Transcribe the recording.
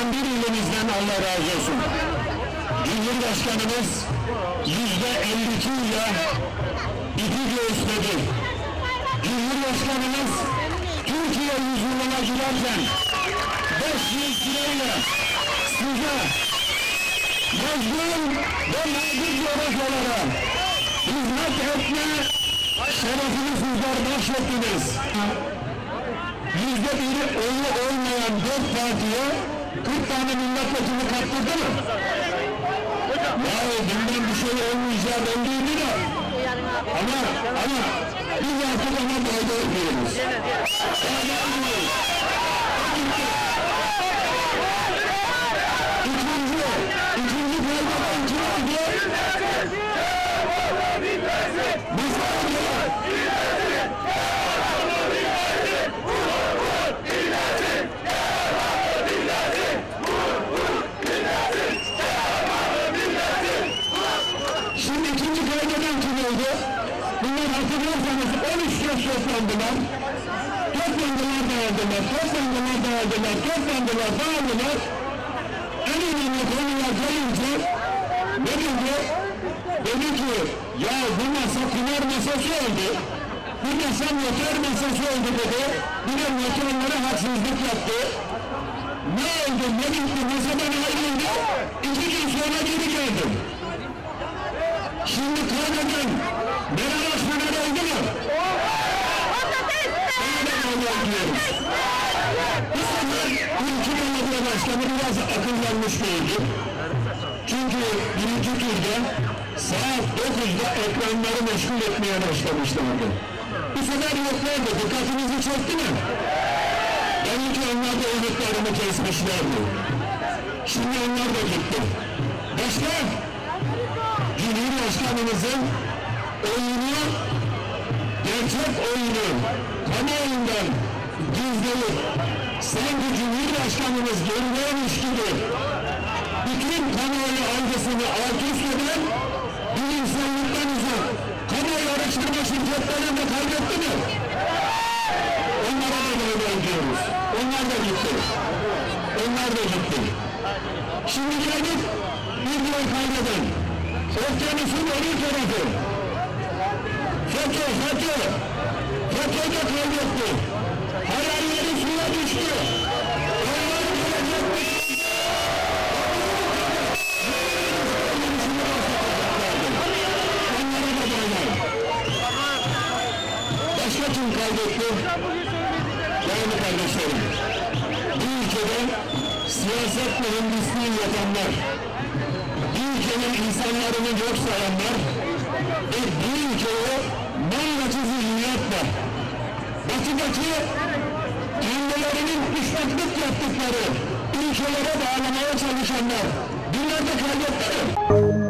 81 ilimizden Allah razı olsun. Cumhurbaşkanımız %52 ile ipi göğüsledi. Cumhurbaşkanımız Türkiye yüzyılına girerken 500 lirayla size mecbur ve mecbur coğrafyalara hizmet etme şerefini sizler bahşettiniz. %1 oyu olmayan 4 partiye 40 tane milletvekili kaptırdı mı? Ya bundan bir şey olmayacağı belli de. Ama biz artık ona boyda etmiyoruz. İkinci paydadan kime gidiyor? Şimdi ikinci paydadan kim oldu? Bunlar hatırlarsanız 13 söz toplandılar. Toplandılar. En önemli konular gelince dedi ki ya bu masa kumar masası oldu. Bu masa noter masası oldu dedi. Bu da noterlere haksızlık yaptı. Ne oldu? Ne bitti? Masadan ayrıldı. 2 gün sonra geri geldim. Şimdi kaybeden genel başkanı oldu mu? Bu sefer ülke belediye başkanı biraz akıllanmış değildi. Çünkü 1. turda saat 9'da ekranları meşgul etmeye başlamışlardı. Bu sefer yoklardı. Dikkatinizi çekti mi? Belki onlar da umutlarını kesmişlerdi. Şimdi onlar da gitti. Başka? Cumhurbaşkanımızın oyunu, gerçek oyunu kamuoyundan gizleyip sanki Cumhurbaşkanımız görmüyormuş gibi bütün kamuoyu algısını alt üst eden bir insanlıktan uzak kamuoyu araştırma şirketlerini kaybetti mi? Onlara da böyle diyoruz. Onlar da gitti. Şimdi geldik bir yol kaybeden. Okyanusun öbür tarafı. FETÖ da kaybetti. Hayalleri suya düştü. Onlara da baylar. Başka kim kaybetti? Değerli kardeşlerim. Bu ülkede siyaset mühendisliği yapanlar, bu ülkenin insanlarını yok sayanlar ve bu ülkeye manlacı zihniyatla batıdaki kendilerinin düşmanlık yaptıkları ülkelere bağlamaya çalışanlar bunlar da kaybettiler.